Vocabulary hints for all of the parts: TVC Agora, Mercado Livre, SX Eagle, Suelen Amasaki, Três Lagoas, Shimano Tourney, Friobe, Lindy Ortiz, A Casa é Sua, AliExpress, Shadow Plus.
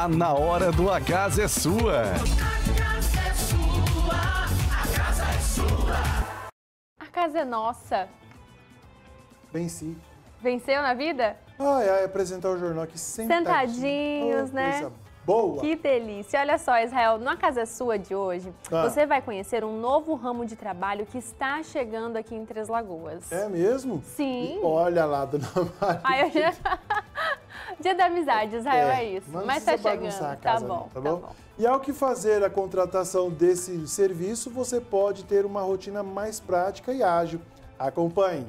Tá na hora do A Casa é Sua. A casa é sua, a casa é sua. A casa é nossa. Venci. Venceu na vida? Ai, ai, apresentar o jornal aqui sentadinhos, oh, né? Coisa boa. Que delícia. Olha só, Israel, no A Casa é Sua de hoje, você vai conhecer um novo ramo de trabalho que está chegando aqui em Três Lagoas. É mesmo? Sim. E olha lá, dona Maria. Ai, eu já... Dia da amizade, Israel, é isso. Mas tá chegando, a casa, tá bom? E ao que fazer a contratação desse serviço, você pode ter uma rotina mais prática e ágil. Acompanhe.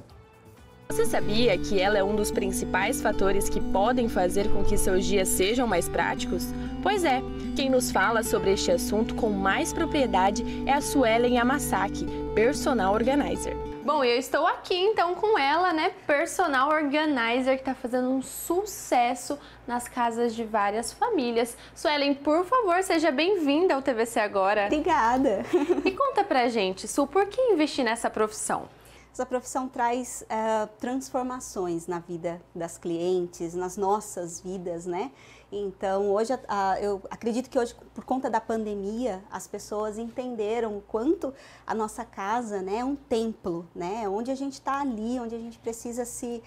Você sabia que ela é um dos principais fatores que podem fazer com que seus dias sejam mais práticos? Pois é, quem nos fala sobre este assunto com mais propriedade é a Suelen Amasaki, Personal Organizer. Bom, eu estou aqui então com ela, né, Personal Organizer, que está fazendo um sucesso nas casas de várias famílias. Suelen, por favor, seja bem-vinda ao TVC Agora. Obrigada. E conta pra gente, Su, por que investir nessa profissão? Essa profissão traz transformações na vida das clientes, nas nossas vidas, né? Então, hoje, eu acredito que hoje, por conta da pandemia, as pessoas entenderam o quanto a nossa casa, né, é um templo, né? Onde a gente está ali, onde a gente precisa se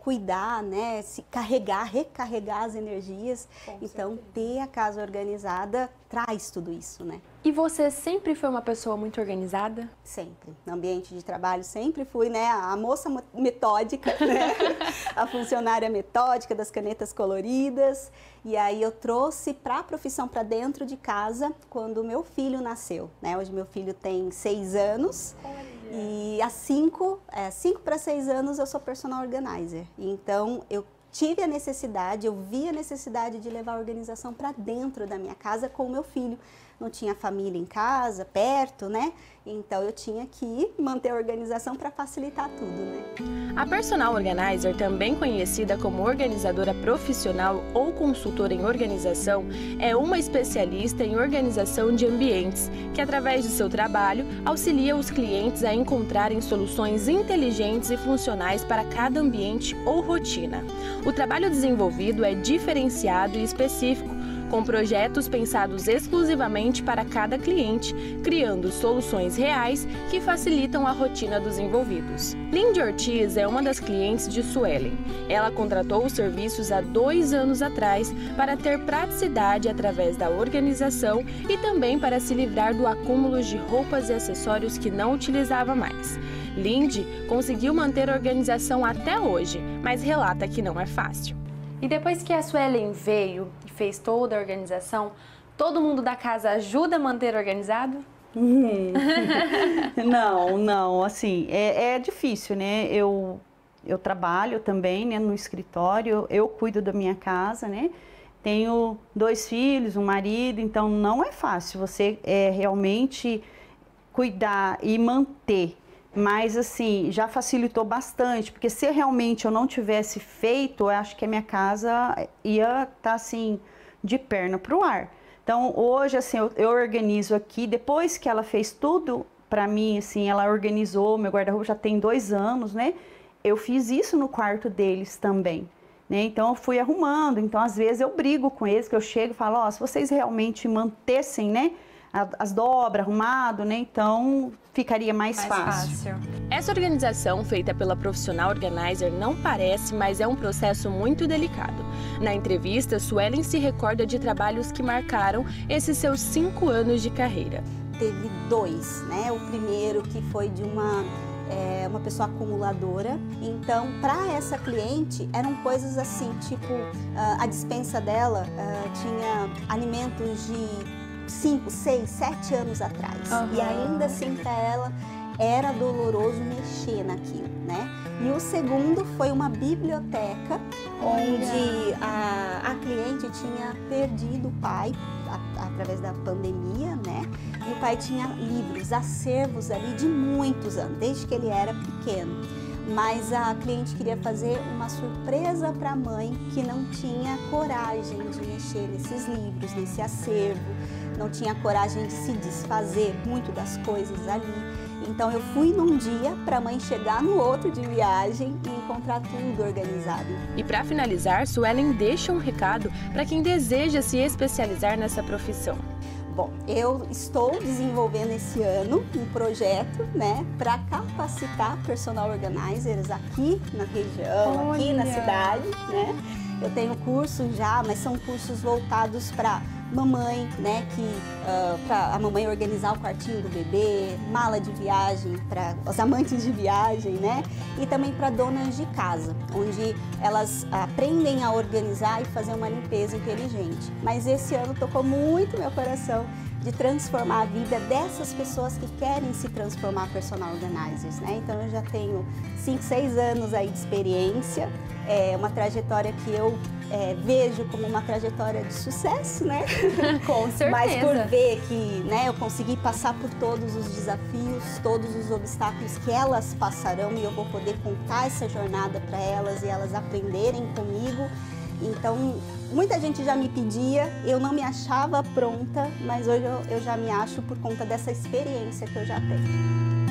cuidar, né? Se carregar, recarregar as energias. Então, ter a casa organizada traz tudo isso, né? E você sempre foi uma pessoa muito organizada? Sempre. No ambiente de trabalho sempre fui, né, a moça metódica, né? A funcionária metódica das canetas coloridas. E aí eu trouxe para a profissão, para dentro de casa, quando meu filho nasceu, né? Hoje meu filho tem 6 anos. Olha. E há 5 para 6 anos eu sou personal organizer. Então eu tive a necessidade, eu vi a necessidade de levar a organização para dentro da minha casa com o meu filho. Não tinha família em casa, perto, né? Então eu tinha que manter a organização para facilitar tudo, né? A Personal Organizer, também conhecida como organizadora profissional ou consultora em organização, é uma especialista em organização de ambientes, que através de seu trabalho auxilia os clientes a encontrarem soluções inteligentes e funcionais para cada ambiente ou rotina. O trabalho desenvolvido é diferenciado e específico, com projetos pensados exclusivamente para cada cliente, criando soluções reais que facilitam a rotina dos envolvidos. Lindy Ortiz é uma das clientes de Suelen. Ela contratou os serviços há 2 anos atrás para ter praticidade através da organização e também para se livrar do acúmulo de roupas e acessórios que não utilizava mais. Lindy conseguiu manter a organização até hoje, mas relata que não é fácil. E depois que a Suelen veio e fez toda a organização, todo mundo da casa ajuda a manter organizado? Não, assim, é difícil, né? Eu trabalho também, né, no escritório, eu cuido da minha casa, né? Tenho 2 filhos, um marido, então não é fácil você realmente cuidar e manter. Mas, assim, já facilitou bastante, porque se realmente eu não tivesse feito, eu acho que a minha casa ia estar, assim, de perna para o ar. Então, hoje, assim, eu organizo aqui, depois que ela fez tudo para mim, assim, ela organizou meu guarda-roupa, já tem 2 anos, né? Eu fiz isso no quarto deles também, né? Então, eu fui arrumando, então, às vezes, eu brigo com eles, que eu chego e falo, ó, se vocês realmente mantessem, né, as dobras, arrumado, né? Então ficaria mais fácil. Essa organização feita pela Profissional Organizer não parece, mas é um processo muito delicado. Na entrevista, Suelen se recorda de trabalhos que marcaram esses seus 5 anos de carreira. Teve 2, né? O primeiro que foi de uma pessoa acumuladora, então para essa cliente eram coisas assim, tipo, a dispensa dela tinha alimentos de 5, 6, 7 anos atrás. Uhum. E ainda assim para ela era doloroso mexer naquilo, né? E o segundo foi uma biblioteca onde a cliente tinha perdido o pai através da pandemia, né? E o pai tinha livros, acervos ali de muitos anos, desde que ele era pequeno. Mas a cliente queria fazer uma surpresa para a mãe que não tinha coragem de mexer nesses livros, nesse acervo. Não tinha coragem de se desfazer muito das coisas ali. Então eu fui num dia para a mãe chegar no outro de viagem e encontrar tudo organizado. E para finalizar, Suelen deixa um recado para quem deseja se especializar nessa profissão. Bom, eu estou desenvolvendo esse ano um projeto, né, para capacitar personal organizers aqui na região, olha, aqui na cidade, né? Eu tenho curso já, mas são cursos voltados para mamãe, né, que para a mamãe organizar o quartinho do bebê, mala de viagem para os amantes de viagem, né, e também para donas de casa, onde elas aprendem a organizar e fazer uma limpeza inteligente. Mas esse ano tocou muito meu coração de transformar a vida dessas pessoas que querem se transformar personal organizers, né? Então eu já tenho 5, 6 anos aí de experiência, é uma trajetória que eu vejo como uma trajetória de sucesso, né? Com certeza. Mas por ver que, né, eu consegui passar por todos os desafios, todos os obstáculos que elas passarão e eu vou poder contar essa jornada para elas e elas aprenderem comigo. Então, muita gente já me pedia, eu não me achava pronta, mas hoje eu já me acho por conta dessa experiência que eu já tenho.